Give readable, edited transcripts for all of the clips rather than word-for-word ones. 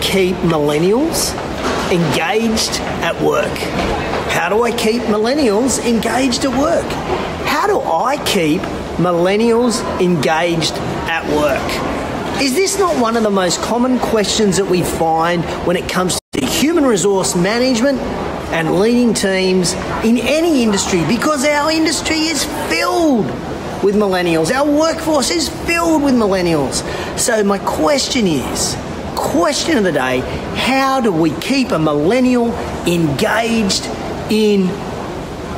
keep millennials engaged at work? How do I keep millennials engaged at work? How do I keep millennials engaged at work? Is this not one of the most common questions that we find when it comes to human resource management and leading teams in any industry? Because our industry is filled with millennials. Our workforce is filled with millennials. So my question of the day, how do we keep a millennial engaged in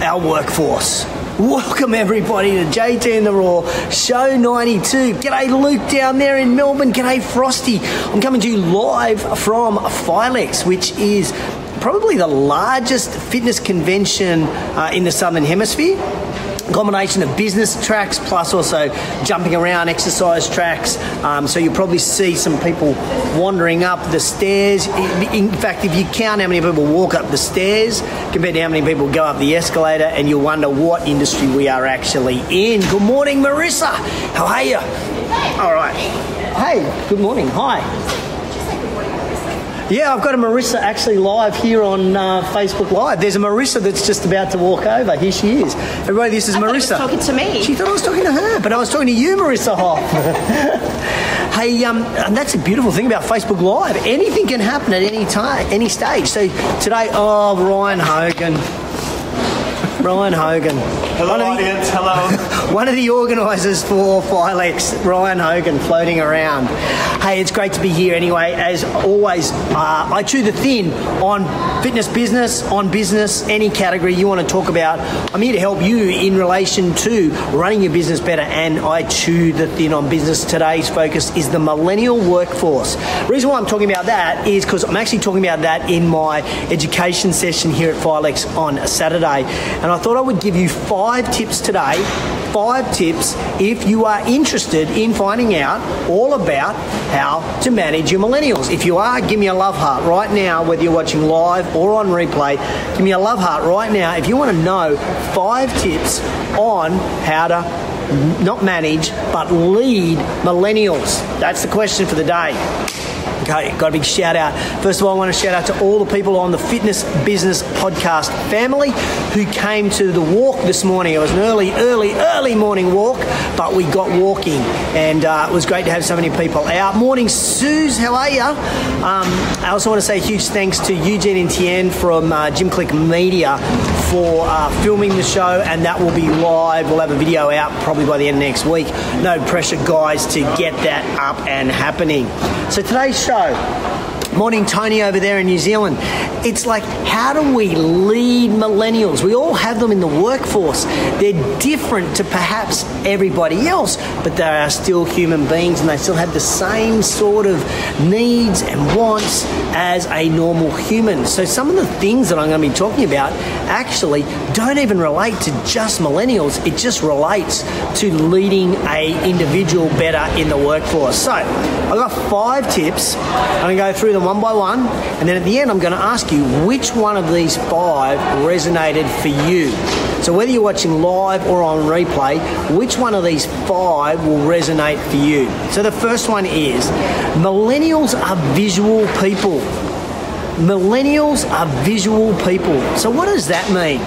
our workforce? Welcome everybody to JT in the Raw, show 92. G'day Luke down there in Melbourne, g'day Frosty. I'm coming to you live from Filex, which is probably the largest fitness convention in the Southern Hemisphere. Combination of business tracks plus also jumping around exercise tracks, so you'll probably see some people wandering up the stairs. In fact, if you count how many people walk up the stairs compared to how many people go up the escalator, and you'll wonder what industry we are actually in. Good morning, Marissa. How are you? All right. Hey, good morning. Hi. Yeah, I've got a Marissa actually live here on Facebook Live. There's a Marissa that's just about to walk over. Here she is. Everybody, this is Marissa. I thought you were talking to me. She thought I was talking to her, but I was talking to you, Marissa Hoff. Hey, and that's a beautiful thing about Facebook Live. Anything can happen at any time, any stage. So today, oh, Ryan Hogan. Ryan Hogan. Hello, audience. Hello. One of the organisers for Filex, Ryan Hogan, floating around. Hey, it's great to be here anyway. As always, I chew the thin on fitness business, on business, any category you want to talk about. I'm here to help you in relation to running your business better, and I chew the thin on business. Today's focus is the millennial workforce. The reason why I'm talking about that is because I'm actually talking about that in my education session here at Filex on a Saturday. And I thought I would give you 5 tips today, 5 tips if you are interested in finding out all about how to manage your millennials. If you are, give me a love heart right now, whether you're watching live or on replay. Give me a love heart right now if you want to know 5 tips on how to not manage but lead millennials. That's the question for the day. Okay, got a big shout out. First of all, I want to shout out to all the people on the Fitness Business Podcast family who came to the walk this morning. It was an early morning walk, but we got walking, and it was great to have so many people out. Morning, Suze, how are you? I also want to say a huge thanks to Eugene and Tien from Gym Click Media for filming the show, and that will be live. We'll have a video out probably by the end of next week. No pressure, guys, to get that up and happening. So today's show. Morning, Tony, over there in New Zealand. It's like, how do we lead millennials? We all have them in the workforce. They're different to perhaps everybody else, but they are still human beings, and they still have the same sort of needs and wants as a normal human. So some of the things that I'm going to be talking about actually don't even relate to just millennials. It just relates to leading a individual better in the workforce. So I've got 5 tips. I'm going to go through them one by one, and then at the end I'm going to ask you which one of these 5 resonated for you. So whether you're watching live or on replay, which one of these 5 will resonate for you? So the first one is, millennials are visual people. Millennials are visual people. So what does that mean?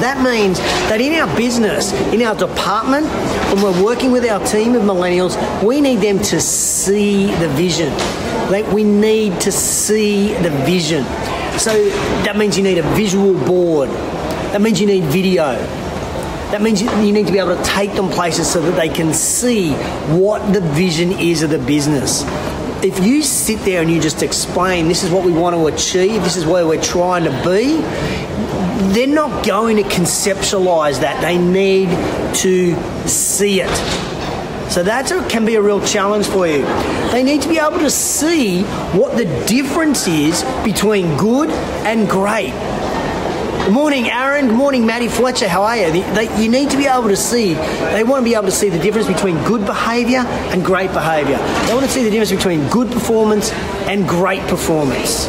That means that in our business, in our department, when we're working with our team of millennials, we need them to see the vision. We need to see the vision. So that means you need a visual board. That means you need video. That means you need to be able to take them places so that they can see what the vision is of the business. If you sit there and you just explain, this is what we want to achieve, this is where we're trying to be, they're not going to conceptualize that. They need to see it. So that can be a real challenge for you. They need to be able to see what the difference is between good and great. Good morning, Aaron. Good morning, Maddie Fletcher. How are you? You need to be able to see. They want to be able to see the difference between good behaviour and great behaviour. They want to see the difference between good performance and great performance.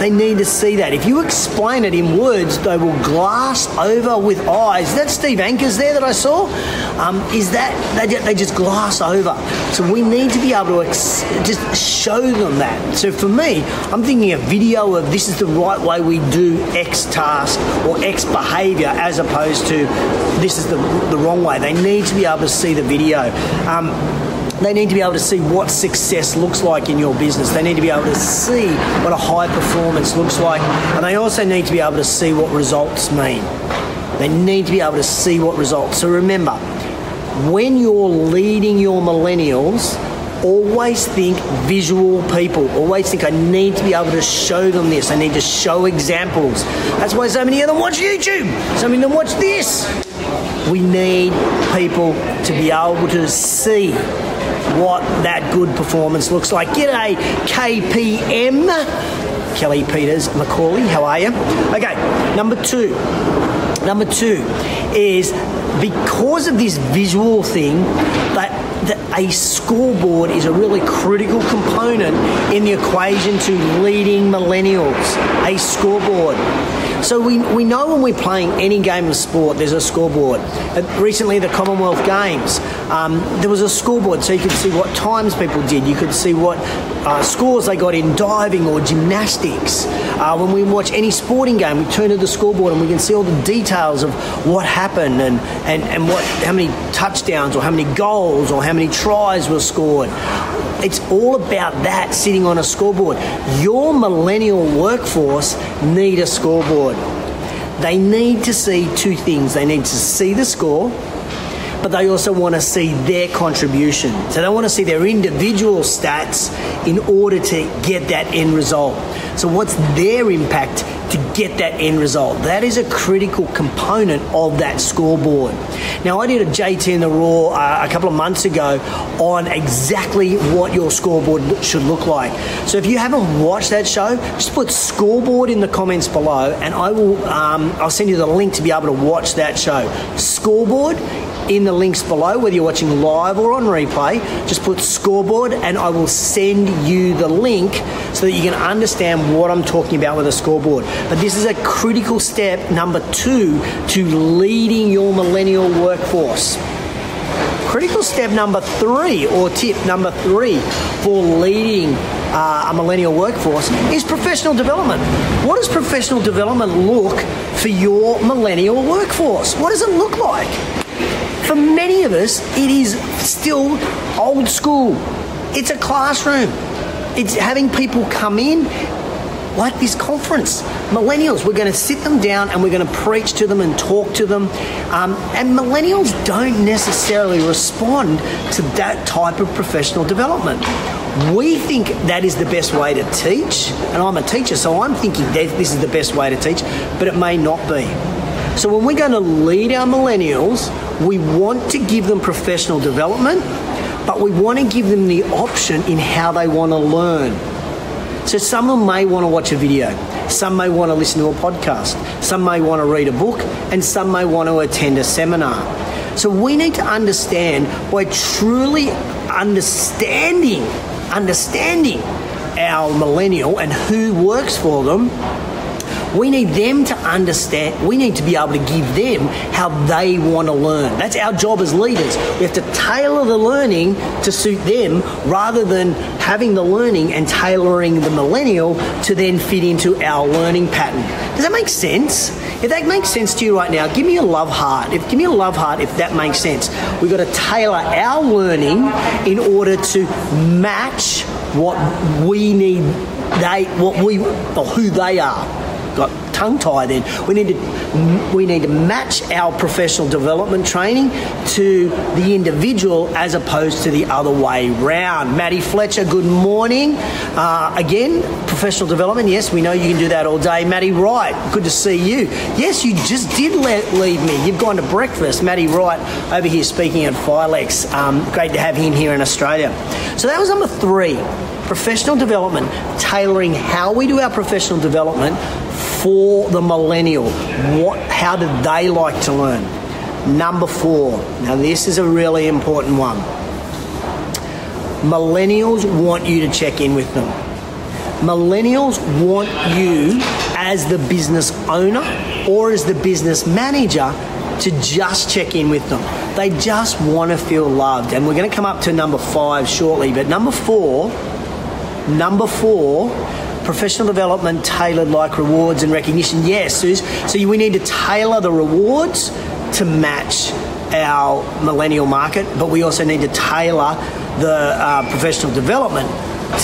They need to see that. If you explain it in words, they will glass over with eyes. That's Steve Anker's there that I saw. Is that they just glass over? So we need to be able to just show them that. So for me, I'm thinking a video of this is the right way we do X task or X behavior, as opposed to this is the wrong way. They need to be able to see the video. They need to be able to see what success looks like in your business. They need to be able to see what a high performance looks like. And they also need to be able to see what results mean. They need to be able to see what results. So remember, when you're leading your millennials, always think visual people. Always think, I need to be able to show them this. I need to show examples. That's why so many of them watch YouTube. So many of them watch this. We need people to be able to see what that good performance looks like. G'day, KPM, Kelly Peters Macaulay, how are you? Okay, number two is, because of this visual thing, that a scoreboard is a really critical component in the equation to leading millennials, a scoreboard. So we know when we're playing any game of sport, there's a scoreboard. Recently, the Commonwealth Games, there was a scoreboard, so you could see what times people did. You could see what scores they got in diving or gymnastics. When we watch any sporting game, we turn to the scoreboard and we can see all the details of what happened and how many touchdowns or how many goals or how many tries were scored. It's all about that sitting on a scoreboard. Your millennial workforce need a scoreboard. They need to see two things. They need to see the score, but they also want to see their contribution. So they want to see their individual stats in order to get that end result. So what's their impact to get that end result? That is a critical component of that scoreboard. Now, I did a JT in the Raw a couple of months ago on exactly what your scoreboard should look like. So if you haven't watched that show, just put scoreboard in the comments below, and I will, I'll send you the link to be able to watch that show. Scoreboard in the links below, whether you're watching live or on replay, just put scoreboard and I will send you the link so that you can understand what I'm talking about with a scoreboard. But this is a critical step, number 2, to leading your millennial workforce. Critical step number 3, or tip number 3 for leading a millennial workforce, is professional development. What does professional development look for your millennial workforce? What does it look like? For many of us, it is still old school. It's a classroom. It's having people come in like this conference. Millennials, we're going to sit them down and we're going to preach to them and talk to them. And millennials don't necessarily respond to that type of professional development. We think that is the best way to teach. And I'm a teacher, so I'm thinking that this is the best way to teach, but it may not be. So when we're going to lead our millennials, we want to give them professional development, but we want to give them the option in how they want to learn. So someone may want to watch a video, some may want to listen to a podcast, some may want to read a book, and some may want to attend a seminar. So we need to understand, by truly understanding our millennial and who works for them, we need them to understand. We need to be able to give them how they want to learn. That's our job as leaders. We have to tailor the learning to suit them, rather than having the learning and tailoring the millennial to then fit into our learning pattern. Does that make sense? If that makes sense to you right now, give me a love heart. Give me a love heart if that makes sense. We've got to tailor our learning in order to match what we need, or who they are. Got tongue tied then. We need to match our professional development training to the individual, as opposed to the other way round. Maddie Fletcher, good morning. Again, professional development. Yes, we know you can do that all day. Maddie Wright, good to see you. Yes, you just did leave me. You've gone to breakfast. Maddie Wright over here speaking at Filex. Great to have him here in Australia. So that was number 3. Professional development, tailoring how we do our professional development for the millennial. How do they like to learn? Number 4, now this is a really important one. Millennials want you to check in with them. Millennials want you as the business owner or as the business manager to just check in with them. They just want to feel loved. And we're going to come up to number 5 shortly. But number four, professional development tailored like rewards and recognition. Yes, Suze. So we need to tailor the rewards to match our millennial market, but we also need to tailor the professional development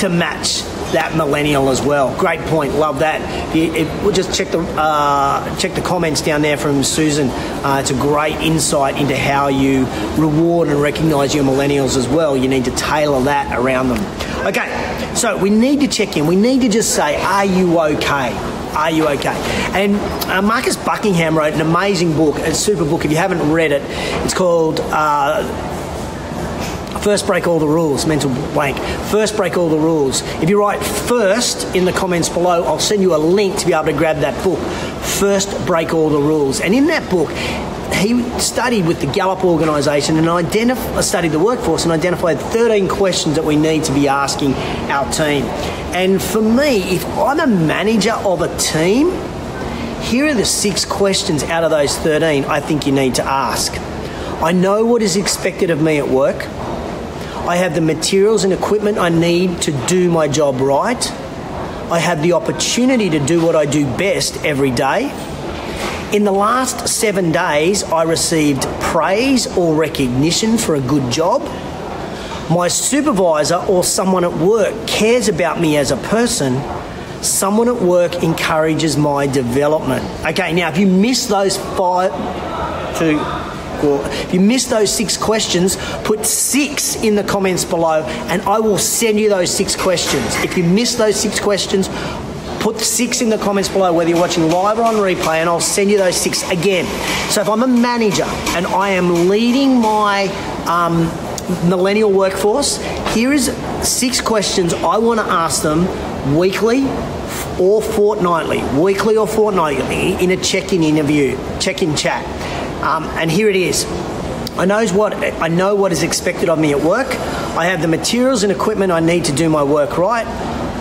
to match that millennial as well. Great point, love that. We'll just check the comments down there from Susan. It's a great insight into how you reward and recognise your millennials as well. You need to tailor that around them. Okay, so we need to check in. We need to just say, are you okay? Are you okay? And Marcus Buckingham wrote an amazing book, a super book. If you haven't read it, it's called... First Break All the Rules, mental blank. First Break All the Rules. If you write first in the comments below, I'll send you a link to be able to grab that book. First Break All the Rules. And in that book, he studied with the Gallup organisation and studied the workforce and identified 13 questions that we need to be asking our team. And for me, if I'm a manager of a team, here are the 6 questions out of those 13 I think you need to ask. I know what is expected of me at work. I have the materials and equipment I need to do my job right. I have the opportunity to do what I do best every day. In the last 7 days, I received praise or recognition for a good job. My supervisor or someone at work cares about me as a person. Someone at work encourages my development. Okay, now if you miss those 6 questions, put 6 in the comments below and I will send you those 6 questions. If you miss those 6 questions, put 6 in the comments below, whether you're watching live or on replay, and I'll send you those 6 again. So if I'm a manager and I am leading my millennial workforce, here is 6 questions I want to ask them weekly or fortnightly in a check-in interview, check-in chat. And here it is. I know what is expected of me at work. I have the materials and equipment I need to do my work right.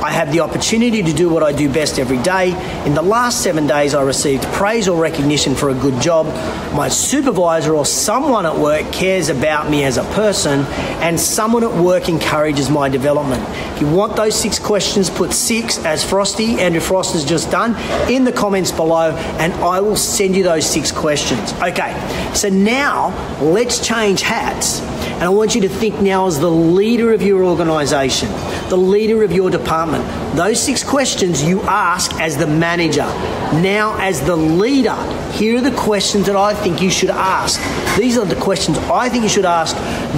I have the opportunity to do what I do best every day. In the last 7 days, I received praise or recognition for a good job. My supervisor or someone at work cares about me as a person, and someone at work encourages my development. If you want those 6 questions, put 6, as Andrew Frost has just done, in the comments below, and I will send you those 6 questions. Okay, so now let's change hats. And I want you to think now as the leader of your organisation, the leader of your department. Those 6 questions you ask as the manager. Now as the leader, here are the questions that I think you should ask. These are the questions I think you should ask.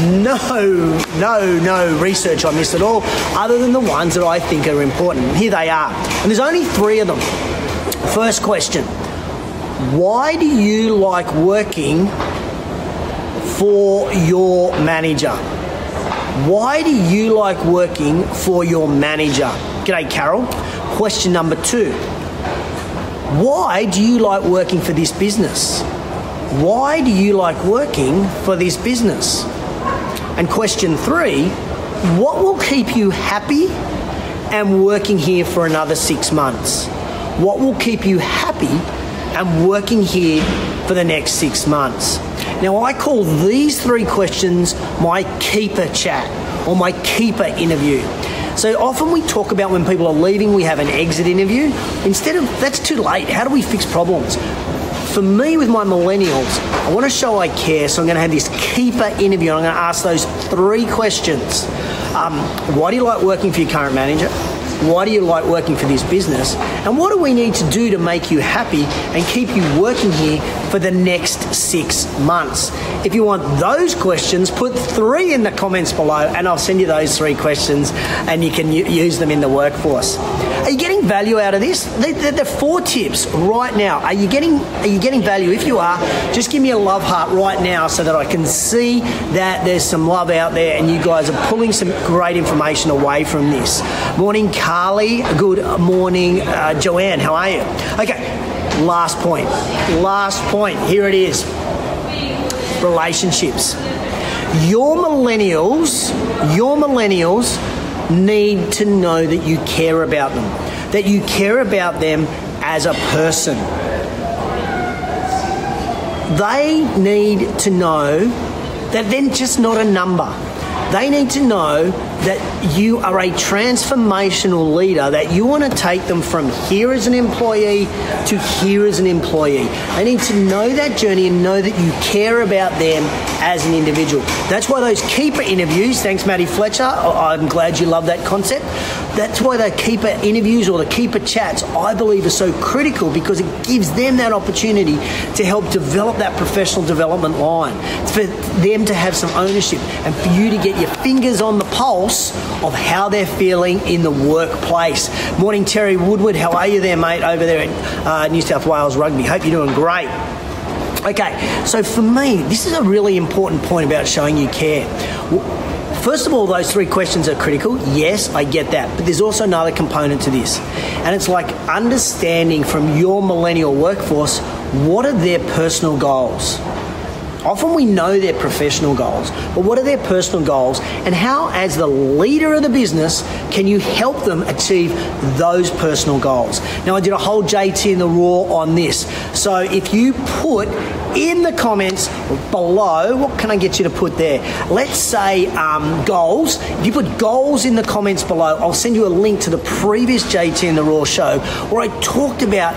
No research on this at all, other than the ones that I think are important. Here they are. And there's only 3 of them. First question, why do you like working for your manager? Why do you like working for your manager? G'day, Carol. Question number 2. Why do you like working for this business? Why do you like working for this business? And question 3, what will keep you happy and working here for another 6 months? What will keep you happy and working here for the next 6 months? Now, I call these 3 questions my keeper chat or my keeper interview. So often we talk about when people are leaving, we have an exit interview. Instead of, that's too late. How do we fix problems? For me, with my millennials, I want to show I care, so I'm going to have this keeper interview and I'm going to ask those 3 questions. Why do you like working for your current manager? Why do you like working for this business? And what do we need to do to make you happy and keep you working here for the next 6 months? If you want those questions, put 3 in the comments below and I'll send you those 3 questions and you can use them in the workforce. Are you getting value out of this? The 4 tips right now. Are you getting value? If you are, just give me a love heart right now so that I can see that there's some love out there and you guys are pulling some great information away from this. Morning, Carly. Good morning, Joanne. How are you? Okay, last point. Here it is. Relationships. Your millennials need to know that you care about them, that you care about them as a person. They need to know that they're just not a number. They need to know that you are a transformational leader, that you want to take them from here as an employee to here as an employee. They need to know that journey and know that you care about them as an individual. That's why those keeper interviews, thanks Maddie Fletcher, I'm glad you love that concept. That's why the keeper interviews or the keeper chats, I believe, are so critical, because it gives them that opportunity to help develop that professional development line. It's for them to have some ownership and for you to get your fingers on the pulse of how they're feeling in the workplace. Morning, Terry Woodward. How are you there, mate, over there at New South Wales Rugby? Hope you're doing great. Okay, so for me, this is a really important point about showing you care. First of all, those three questions are critical. Yes, I get that. But there's also another component to this. And it's like understanding from your millennial workforce, what are their personal goals? Often we know their professional goals, but what are their personal goals? And how, as the leader of the business, can you help them achieve those personal goals? Now, I did a whole JT in the Raw on this. So if you put in the comments below, what can I get you to put there? Let's say goals. If you put goals in the comments below, I'll send you a link to the previous JT in the Raw show where I talked about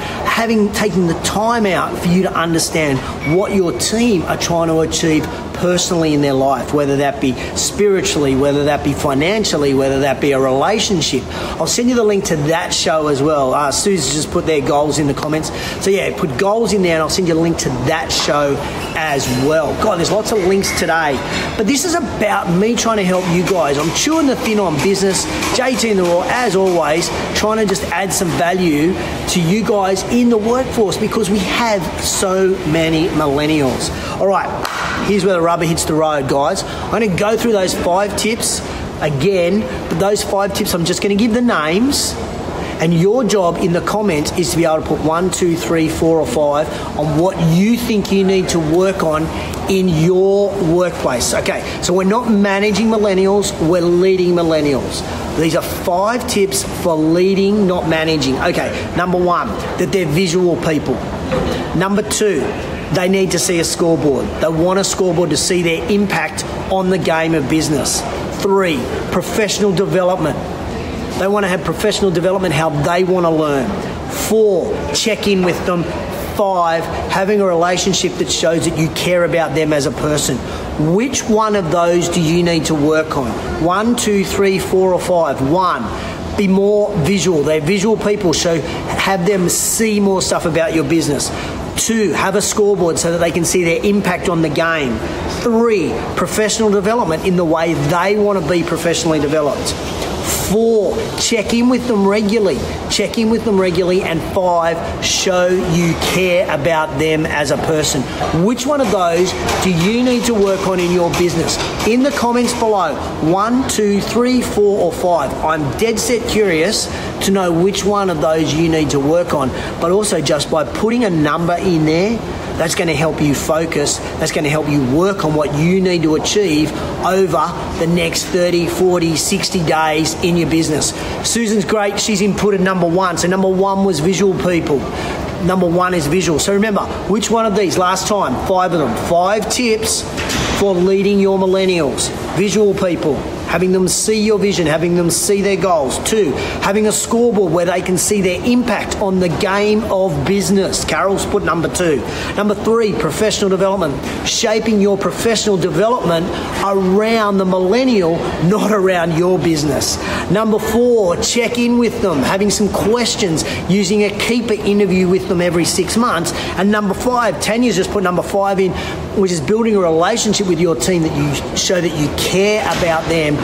taking the time out for you to understand what your team are trying to achieve personally in their life, whether that be spiritually, whether that be financially, whether that be a relationship. I'll send you the link to that show as well. Sue's just put their goals in the comments. So yeah, put goals in there and I'll send you a link to that show as well. God, there's lots of links today. But this is about me trying to help you guys. I'm chewing the thin on business. JT in the Raw, as always, trying to just add some value to you guys in the workforce, because we have so many millennials. All right, here's where the rubber hits the road, guys. I'm going to go through those 5 tips again, but those 5 tips, I'm just going to give the names, and your job in the comments is to be able to put 1, 2, 3, 4, or 5 on what you think you need to work on in your workplace. Okay, so we're not managing millennials, we're leading millennials. These are 5 tips for leading, not managing. Okay, number 1, that they're visual people. Number 2, they need to see a scoreboard. They want a scoreboard to see their impact on the game of business. 3, professional development. They want to have professional development, how they want to learn. 4, check in with them. 5, having a relationship that shows that you care about them as a person. Which one of those do you need to work on? 1, 2, 3, 4, or 5? 1. Be more visual. They're visual people, so have them see more stuff about your business. 2, have a scoreboard so that they can see their impact on the game. 3, professional development in the way they want to be professionally developed. 4, check in with them regularly. Check in with them regularly. And 5, show you care about them as a person. Which one of those do you need to work on in your business? In the comments below, 1, 2, 3, 4, or 5. I'm dead set curious to know which one of those you need to work on. But also, just by putting a number in there, that's going to help you focus. That's going to help you work on what you need to achieve over the next 30, 40, 60 days in your business. Susan's great. She's inputted number 1. So number 1 was visual people. Number 1 is visual. So remember, which one of these? Last time, 5 of them. 5 tips for leading your millennials. Visual people. Having them see your vision, having them see their goals. 2, having a scoreboard where they can see their impact on the game of business. Carol's put number 2. Number 3, professional development. Shaping your professional development around the millennial, not around your business. Number 4, check in with them, having some questions, using a keeper interview with them every 6 months. And number 5, Tanya's just put number 5 in, which is building a relationship with your team that you show that you care about them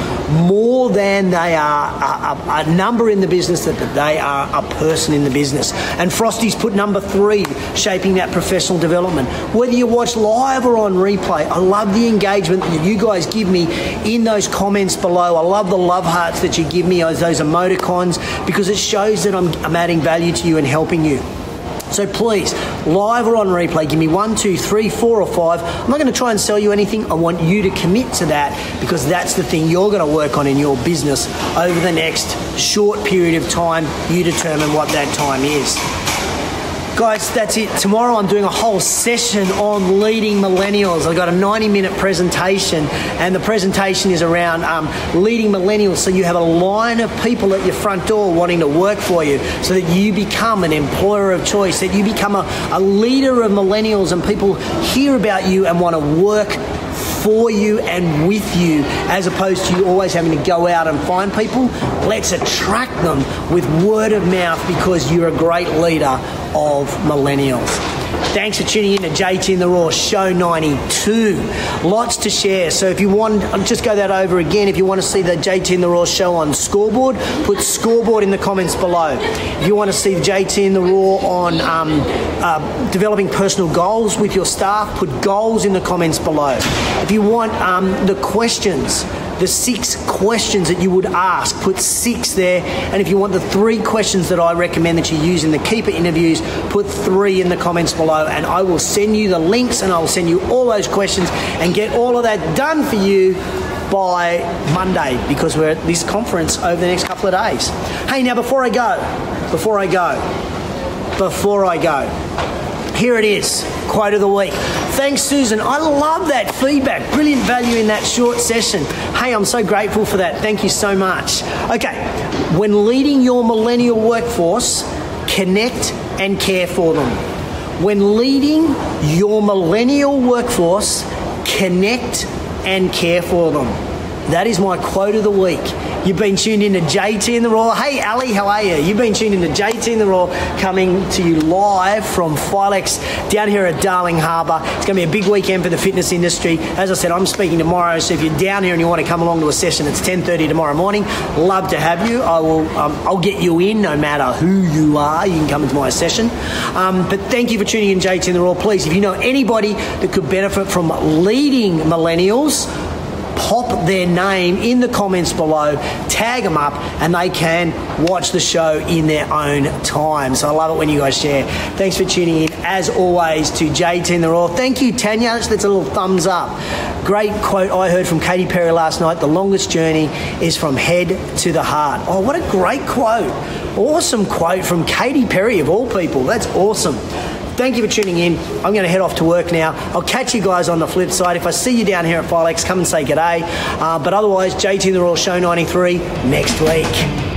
more than they are a number in the business, that they are a person in the business. And Frosty's put number 3, shaping that professional development. Whether you watch live or on replay, I love the engagement that you guys give me in those comments below. I love the love hearts that you give me, those emoticons, because it shows that I'm adding value to you and helping you. So please, live or on replay. Give me 1, 2, 3, 4 or 5. I'm not going to try and sell you anything. I want you to commit to that, because that's the thing you're going to work on in your business over the next short period of time. You determine what that time is. Guys, that's it. Tomorrow I'm doing a whole session on leading millennials. I've got a 90-minute presentation, and the presentation is around leading millennials, so you have a line of people at your front door wanting to work for you, so that you become an employer of choice, that you become a leader of millennials, and people hear about you and want to work for you and with you, as opposed to you always having to go out and find people. Let's attract them with word of mouth, because you're a great leader of millennials. Thanks for tuning in to JT in the Raw, show 92. Lots to share. So if you want, I'll just go that over again. If you want to see the JT in the Raw show on Scoreboard, put Scoreboard in the comments below. If you want to see JT in the Raw on developing personal goals with your staff, put goals in the comments below. If you want the questions, the 6 questions that you would ask, put 6 there. And if you want the 3 questions that I recommend that you use in the Keeper interviews, put 3 in the comments below, and I will send you the links, and I'll send you all those questions and get all of that done for you by Monday, because we're at this conference over the next couple of days. Hey, now before I go, here it is, quote of the week. Thanks, Susan. I love that feedback. Brilliant value in that short session. Hey, I'm so grateful for that. Thank you so much. Okay, when leading your millennial workforce, connect and care for them. When leading your millennial workforce, connect and care for them. That is my quote of the week. You've been tuned in to JT in the Raw. Hey, Ali, how are you? You've been tuned in to JT in the Raw, coming to you live from Filex down here at Darling Harbour. It's going to be a big weekend for the fitness industry. As I said, I'm speaking tomorrow, so if you're down here and you want to come along to a session, it's 10:30 tomorrow morning. Love to have you. I will. I'll get you in, no matter who you are. You can come into my session. But thank you for tuning in, JT in the Raw. Please, if you know anybody that could benefit from leading millennials, pop their name in the comments below, tag them up, and they can watch the show in their own time. So I love it when you guys share. Thanks for tuning in, as always, to JT in the Raw. Thank you, Tanya. That's a little thumbs up. Great quote I heard from Katy Perry last night. The longest journey is from head to the heart. Oh, what a great quote. Awesome quote from Katy Perry, of all people. That's awesome. Thank you for tuning in. I'm going to head off to work now. I'll catch you guys on the flip side. If I see you down here at Filex, come and say g'day. But otherwise, JT in the Raw, show 93 next week.